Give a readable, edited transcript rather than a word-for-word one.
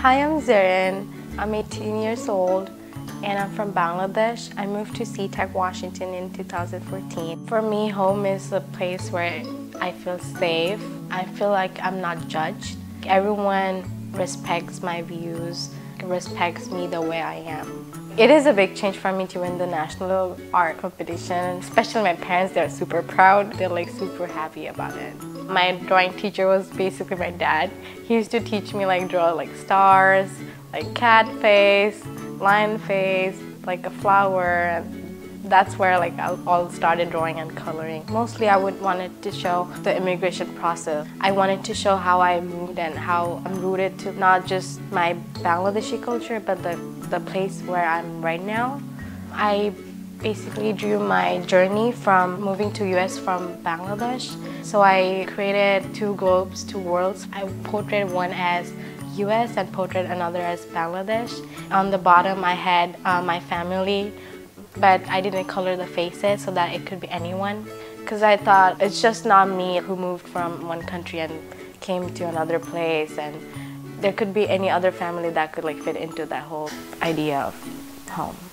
Hi, I'm Zerin. I'm 18 years old and I'm from Bangladesh. I moved to SeaTac, Washington in 2014. For me, home is a place where I feel safe. I feel like I'm not judged. Everyone respects my views, respects me the way I am. It is a big change for me to win the national art competition, especially my parents. They're super proud. They're like super happy about it. My drawing teacher was basically my dad. He used to teach me like draw like stars, like cat face, lion face, like a flower. That's where like I all started drawing and coloring. Mostly I wanted to show the immigration process. I wanted to show how I moved and how I'm rooted to not just my Bangladeshi culture, but the place where I'm right now. I basically drew my journey from moving to US from Bangladesh. So I created two globes, two worlds. I portrayed one as US and portrayed another as Bangladesh. On the bottom I had my family, but I didn't color the faces so that it could be anyone, because I thought it's just not me who moved from one country and came to another place, and there could be any other family that could like fit into that whole idea of home.